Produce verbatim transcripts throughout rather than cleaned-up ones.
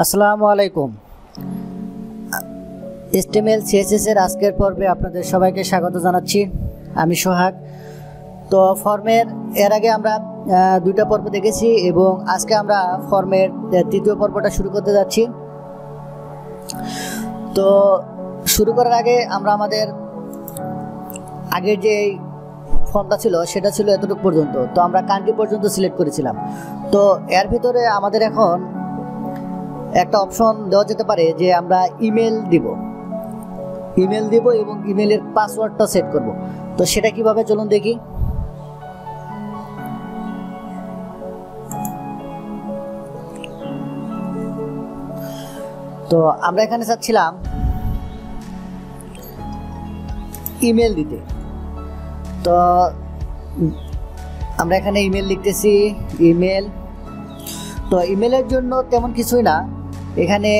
असलामुआलैकुम HTML CSS एर आजकेर पर्वे आपनादेर सबाइके स्वागत जानाच्छि। आमि सोहाग। तो फर्मेर एर आगे आमरा दुइटा पर्व देखेछि एबं आजके आमरा फर्मेर तृतीय पर्वटा शुरू करते जाच्छि। तो शुरू करार आगे आमरा आमादेर आगेर जे फर्मटा छिलो सेटा छिलो एतटुकु पर्यन्त। तो आमरा कान्ट्री पर्यन्त सिलेक्ट करेছিলাম। तो एर भितরে आमादेर এখন একটা অপশন দেওয়া যেতে পারে যে আমরা ইমেল দিব ইমেল দিব এবং ইমেলের পাসওয়ার্ডটা সেট করব। তো সেটা কিভাবে চলুন দেখি। তো আমরা এখানে চাচ্ছিলাম ইমেল দিতে। তো আমরা এখানে ইমেল লিখতেছি ইমেল। তো ইমেলের জন্য তেমন কিছুই না। এখানে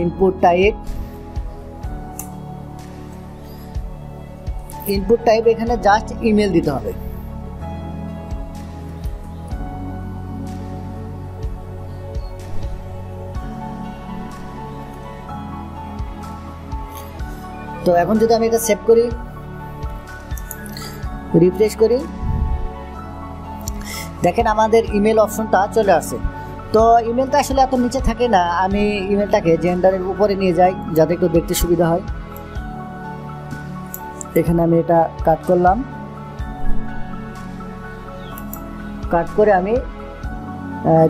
ইনপুট টাইপ ইনপুট টাইপ এখানে জাস্ট ইমেল দিতে হবে। তো এখন যদি আমি এটা সেভ করি রিফ্রেশ করি देखें हमारे इमेल अपशनटा चले आसे। तो इमेल आसले एत नीचे थाके ना आमी इमेलटा के जेंडारेर ऊपर निये जाई जाते एकटु देखते सुविधा हय। एखाने आमी एटा काट करलाम। काट करे आमी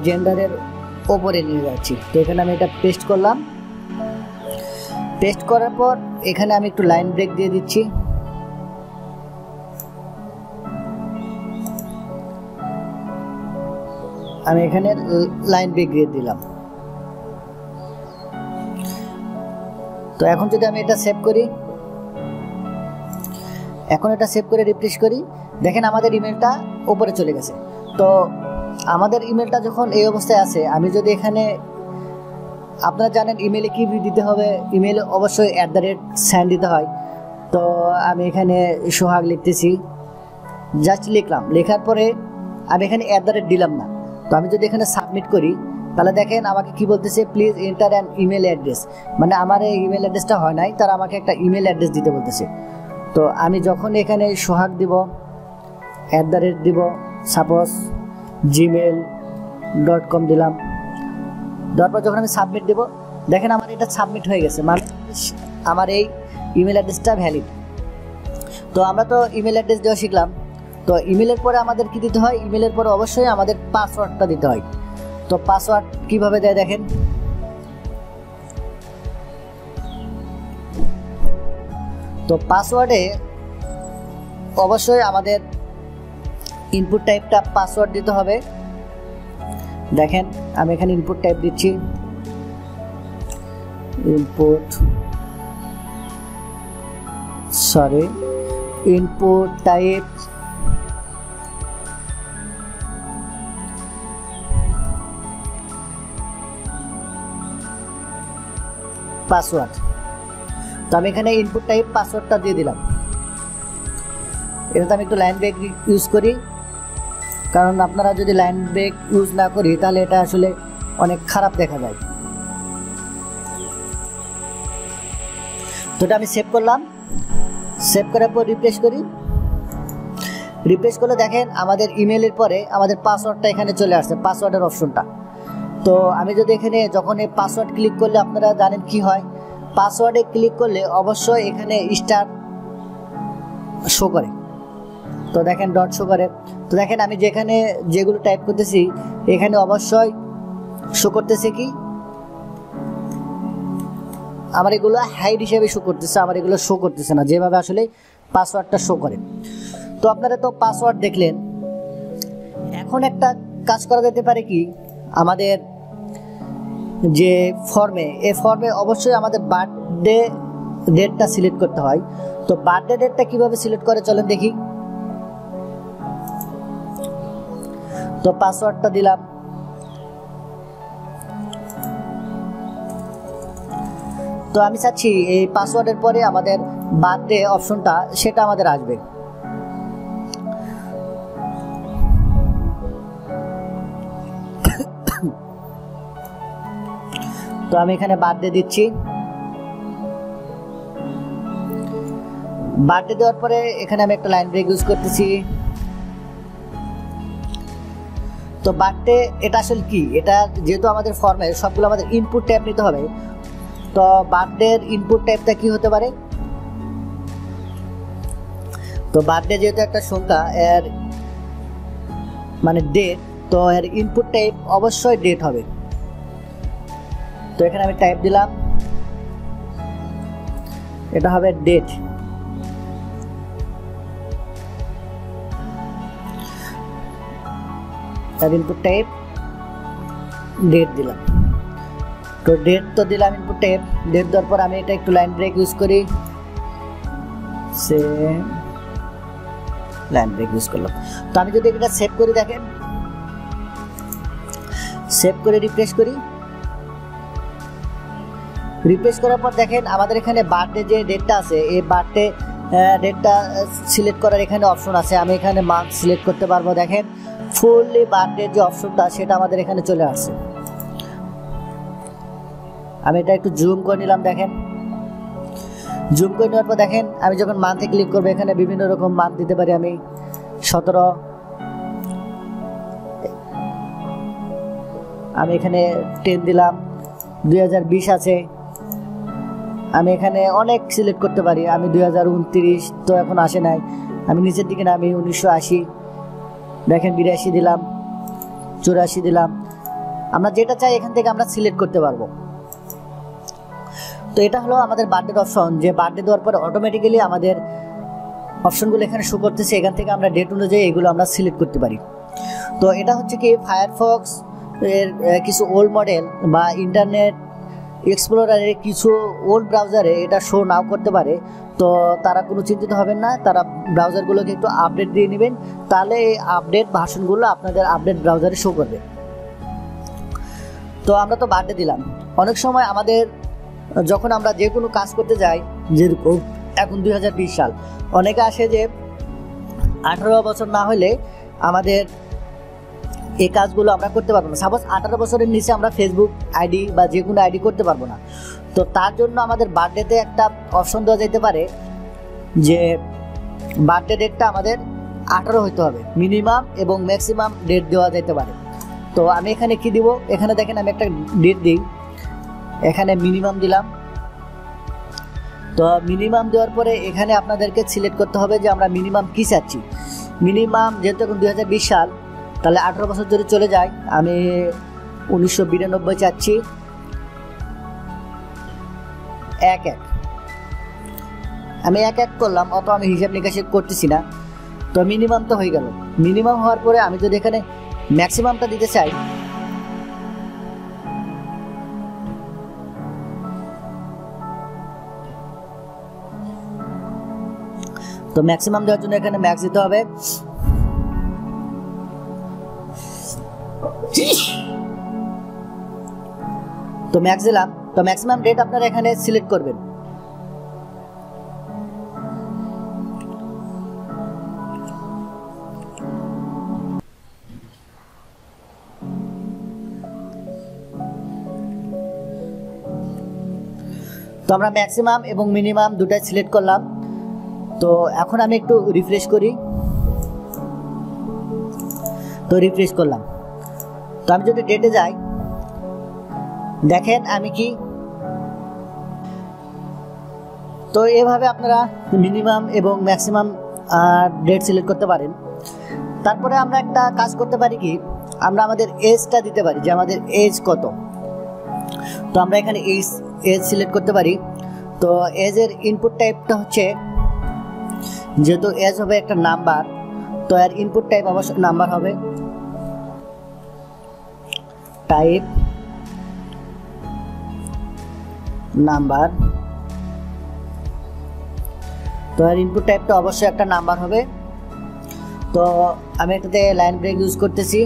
जेंडारेर ऊपर निये जाच्छि। तो एखाने आमी एटा पेस्ट करलाम। पेस्ट करार पर एखाने आमी एकटु लाइन ब्रेक दिये दिच्छि। আমি এখানে লাইন ব্রেক দিয়ে দিলাম। তো এখন যদি আমি এটা সেভ করি এখন এটা সেভ করে রিফ্রেশ করি দেখেন আমাদের ইমেলটা উপরে চলে গেছে। তো আমাদের ইমেলটা যখন এই অবস্থায় আছে আমি যদি এখানে আপনারা জানেন ইমেলে কি দিতে হবে ইমেলে অবশ্যই অ্যাট দ্য রেট সাইন দিতে হয়। তো আমি এখানে সোহাগ লিখতেছি জাস্ট লিখলাম। লেখার পরে আমি এখানে অ্যাট দ্য রেট দিলাম না। तो आमी जो देखने सबमिट करी ताहले देखें आमाके कि बोलतेछे please enter an email address माने आमार इमेल एड्रेसटा हय नाई तारा आमाके एकटा इमेल एड्रेस दिते बोलतेछे। तो आमी जखन एखाने Sohag Deb at the rate Deb suppose Gmail dot com दिलाम तारपर जखन आमी सबमिट देब देखें आमार एटा सबमिट हये गेछे माने आमार एई इमेल एड्रेसटा भ्यालिड। तो आमरा तो इमेल एड्रेस देওয়া शिखलाम। তো ইমেলের পরে আমাদের কি দিতে হয় ইমেলের পরে অবশ্যই আমাদের পাসওয়ার্ডটা দিতে হয়। তো পাসওয়ার্ড কিভাবে দেয় দেখেন। তো পাসওয়ার্ডে অবশ্যই আমাদের ইনপুট টাইপটা পাসওয়ার্ড দিতে হবে। দেখেন আমি এখানে ইনপুট টাইপ দিচ্ছি input sorry input type password. तो आमी एखाने इनपुट टाइप पासवर्डटा दिए दिलाम। एटा आमी एकटु लाइन ब्रेक यूज करी कारण आपनारा जोदि लाइन ब्रेक यूज ना करी ताहले एटा आसले अनेक खराब देखा जाय। तो एटा आमी सेव करलाम। सेव करार पर रिफ्रेश करी रिफ्रेश करले देखें आमादेर इमेलेर परे आमादेर पासवर्डटा एखाने चले आसছে पासवर्डेर अपशनटा। तो आमी जो देखने जखन पासवर्ड क्लिक कर ले आपनारा जानें कि हय पासवर्डे क्लिक कर ले अवश्य एखाने स्टार शो करे। तो देखें डट शो करे। तो देखें आमी जेखाने जेगुलो टाइप करतेছি एखाने अवश्य शो करतेছে कि आमार एगुलो हाइड हिसेबे शो करतेছে आमार एगुलो शो करतेছে ना जेभाবে आसले पासवर्डटा शो करे। तो आपनारा तो पासवर्ड देखलें। এখন একটা কাজ করা যেতে পারে কি আমাদের যে ফর্মে এই ফর্মে অবশ্যই আমাদের বার্থডে ডেটটা সিলেক্ট করতে হয়। তো বার্থডে ডেটটা কিভাবে সিলেক্ট করে চলেন দেখি। তো পাসওয়ার্ডটা দিলাম। তো আমি চাচ্ছি এই পাসওয়ার্ডের পরে আমাদের বার্থডে অপশনটা সেটা আমাদের আসবে। तो আমি এখানে বার্থডে দিচ্ছি। বার্থডে দেওয়ার পরে এখানে আমি একটা লাইন ব্রেক ইউজ করতেছি। তো বার্থডে এটা আসলে কি, এটা যেহেতু আমাদের ফর্মে সবগুলো আমাদের ইনপুট ট্যাব নিতে হবে, তো বার্থডের ইনপুট ট্যাবটা কি হতে পারে? তো বার্থডে যেহেতু একটা সংখ্যা এর মানে ডেট, তো এর ইনপুট টাইপ অবশ্যই ডেট হবে। তো এখানে আমি টাইপ দিলাম, এটা হবে ডেট। তার ইনপুট টাইপ ডেট দিলাম। তো ডেট তো দিলাম ইনপুট টাইপ ডেট দেওয়ার পর আমি এটা একটু লাইন ব্রেক ইউজ করি, সে লাইন ব্রেক ইউজ করলাম। তো আমি যদি এটা সেভ করি, দেখেন সেভ করে রিফ্রেশ করি, রিফ্রেশ করার পর দেখেন আমাদের এখানে বার্থডে যে ডেটটা আছে, এই বার্থডে ডেটটা সিলেক্ট করার এখানে অপশন আছে। আমি এখানে মান্থ সিলেক্ট করতে পারবো। দেখেন ফুললি বার্থডে যে অপশনটা সেটা আমাদের এখানে চলে আসছে। আমি এটা একটু জুম করে নিলাম, দেখেন জুম করে নেওয়ার পর দেখেন আমি যখন মান্থে ক্লিক করবো এখানে বিভিন্ন রকম মান্থ দিতে পারি। আমি সতেরো, আমি এখানে টেন দিলাম, দুই হাজার বিশ আছে, আমি এখানে অনেক সিলেক্ট করতে পারি। আমি দুই হাজার উনত্রিশ তো এখন আসে নাই, আমি নিচের দিকে না, আমি উনিশশো আশি, দেখেন বিরাশি দিলাম, চুরাশি দিলাম, আমরা যেটা চাই এখান থেকে আমরা সিলেক্ট করতে পারবো। তো এটা হলো আমাদের বার্থডের অপশন, যে বার্থডে দেওয়ার পর অটোমেটিক্যালি আমাদের অপশনগুলো এখানে শো করতেছে, এখান থেকে আমরা ডেট অনুযায়ী এগুলো আমরা সিলেক্ট করতে পারি। তো এটা হচ্ছে কি ফায়ারফক্স এর কিছু ওল্ড মডেল, বা ইন্টারনেট এক্সপ্লোরারের কিছু ওল্ড ব্রাউজারে এটা শো নাও করতে পারে। তো তারা কোনো চিন্তিত হবেন না, তারা ব্রাউজারগুলোকে একটু আপডেট দিয়ে নেবেন, তাহলে এই আপডেট ভার্সনগুলো আপনাদের আপডেট ব্রাউজারে শো করবে। তো আমরা তো বার্থডে দিলাম। অনেক সময় আমাদের যখন আমরা যে কোনো কাজ করতে যাই, যেরকম এখন দুই হাজার বিশ সাল, অনেকে আসে যে আঠারো বছর না হলে আমাদের এই কাজগুলো আমরা করতে পারবো না। সাপোজ আঠারো বছরের নিচে আমরা ফেসবুক আইডি বা যে কোনো আইডি করতে পারবো না। তো তার জন্য আমাদের বার্থডেতে একটা অপশন দেওয়া যেতে পারে, যে বার্থডে ডেটটা আমাদের আঠারো হইতে হবে মিনিমাম, এবং ম্যাক্সিমাম ডেট দেওয়া যেতে পারে। তো আমি এখানে কি দিব, এখানে দেখেন আমি একটা ডেট দিই, এখানে মিনিমাম দিলাম। তো মিনিমাম দেওয়ার পরে এখানে আপনাদেরকে সিলেক্ট করতে হবে যে আমরা মিনিমাম কী চাচ্ছি। মিনিমাম যেহেতু এখন দুই হাজার বিশ সাল, তাহলে আঠারো বছর যদি চলে যায়, আমি উনিশশো বিরানব্বই চাচ্ছি, এক এক আমি এক এক করলাম, অত আমি হিসাব নিকাশ করতেছি না। তো মিনিমাম তো হয়ে গেল। মিনিমাম হওয়ার পরে আমি যদি এখানে ম্যাক্সিমামটা দিতে চাই, তো ম্যাক্সিমাম দেওয়ার জন্য এখানে ম্যাক্স দিতে হবে। তো ম্যাক্স দিলাম। তো ম্যাক্সিমাম ডেট আপনারা এখানে সিলেক্ট করবেন। তো আমরা ম্যাক্সিমাম এবং মিনিমাম দুটাই সিলেক্ট করলাম। তো এখন আমি একটু রিফ্রেশ করি, তো রিফ্রেশ করলাম। তো আমি যদি ডেটে যাই, দেখেন আমি কি। তো এভাবে আপনারা মিনিমাম এবং ম্যাক্সিমাম ডেট সিলেক্ট করতে পারেন। তারপরে আমরা একটা কাজ করতে পারি কি, আমরা আমাদের এজটা দিতে পারি, যে আমাদের এজ কত। তো আমরা এখানে এজ এজ সিলেক্ট করতে পারি। তো এজের ইনপুট টাইপটা হচ্ছে, যেহেতু এজ হবে একটা নাম্বার, তো এর ইনপুট টাইপ অবশ্যই নাম্বার হবে। টাইপ নাম্বার, তো এর ইনপুট টাইপটা অবশ্যই একটা নাম্বার হবে। তো আমি এটাতে লাইন ব্রেক ইউজ করতেছি।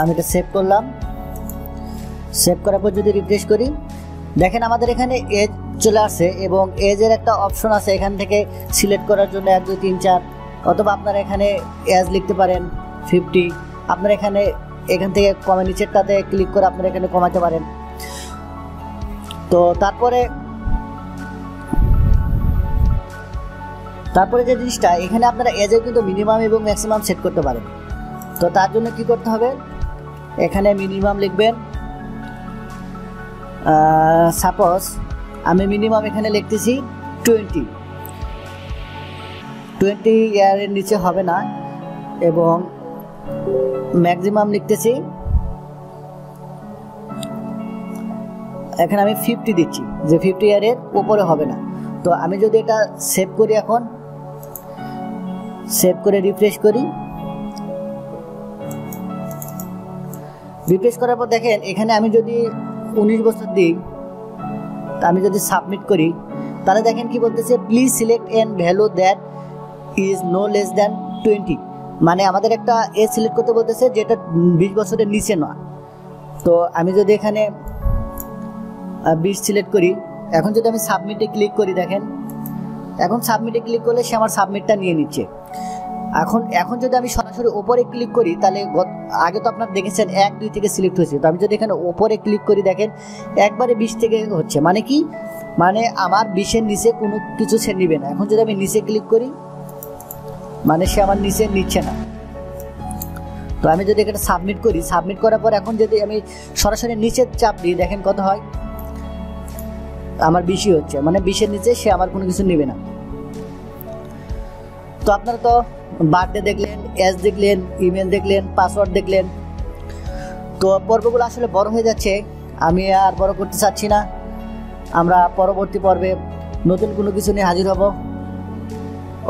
আমি এটা সেভ করলাম। সেভ করার পর যদি রিফ্রেশ করি, দেখেন আমাদের এখানে এজ চলে আসে এবং এজের একটা অপশন আছে এখান থেকে সিলেক্ট করার জন্য এক দুই তিন চার অথবা আপনারা এখানে এজ লিখতে পারেন ফিফটি। আপনারা এখানে এখান থেকে কমা নিচেরটাতে ক্লিক করে আপনারা এখানে কমাতে পারেন। তো তারপরে তারপরে যে জিনিসটা এখানে আপনারা এজের কিন্তু মিনিমাম এবং ম্যাক্সিমাম সেট করতে পারেন। তো তার জন্য কি করতে হবে, এখানে মিনিমাম লিখবেন। সাপোজ আমি মিনিমাম এখানে লিখতেছি টোয়েন্টি, টোয়েন্টি ইয়ারের নিচে হবে না, এবং ম্যাক্সিমাম লিখতেছি এখানে আমি ফিফটি দিচ্ছি, যে ফিফটি ইয়ারের উপরে হবে না। তো আমি যদি এটা সেভ করি, এখন সেভ করে রিফ্রেশ করি, রিফ্রেশ করার পর দেখেন এখানে আমি যদি উনিশ বছর দিই, আমি যদি সাবমিট করি, তাহলে দেখেন কি বলতেছে, please select an value that is no less than twenty. মানে আমাদের একটা এজ সিলেক্ট করতে বলতেছে যেটা বিশ বছরের নিচে নয়। তো আমি যদি এখানে বিশ সিলেক্ট করি, এখন যদি আমি সাবমিটে ক্লিক করি, দেখেন এখন সাবমিটে ক্লিক করলে সে আমার সাবমিটটা নিয়ে নিচ্ছে। এখন এখন যদি আমি সরাসরি ওপরে ক্লিক করি, তাহলে আগে তো আপনারা দেখেছেন এক দুই থেকে সিলেক্ট হয়েছে। তো আমি যদি এখানে ওপরে ক্লিক করি, দেখেন একবারে বিশ থেকে হচ্ছে। মানে কি, মানে আমার বিশের নিচে কোনো কিছু সে নেবে না। এখন যদি আমি নিচে ক্লিক করি, মানে সে আমার নিচে নিচ্ছে না। তো আমি যদি এখানে সাবমিট করি, সাবমিট করার পর এখন যদি আমি সরাসরি নিচের চাপ দিই, দেখেন কত হয়, আমার বেশি হচ্ছে। মানে বিশের নিচে সে আমার কোনো কিছু নেবে না। তো আপনারা তো বার্থডে দেখলেন, এজ দেখলেন, ইমেল দেখলেন, পাসওয়ার্ড দেখলেন। তো পর্বগুলো আসলে বড় হয়ে যাচ্ছে, আমি আর বড় করতে চাচ্ছি না। আমরা পরবর্তী পর্বে নতুন কোনো কিছু নিয়ে হাজির হব।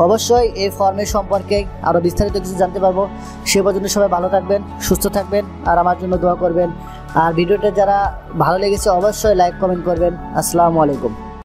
অবশ্যই এই ফর্মের সম্পর্কে আরও বিস্তারিত কিছু জানতে পারবো। সে পর্যন্ত সবাই ভালো থাকবেন, সুস্থ থাকবেন, আর আমার জন্য দোয়া করবেন। আর ভিডিওটা যারা ভালো লেগেছে অবশ্যই লাইক কমেন্ট করবেন। আসসালামু আলাইকুম।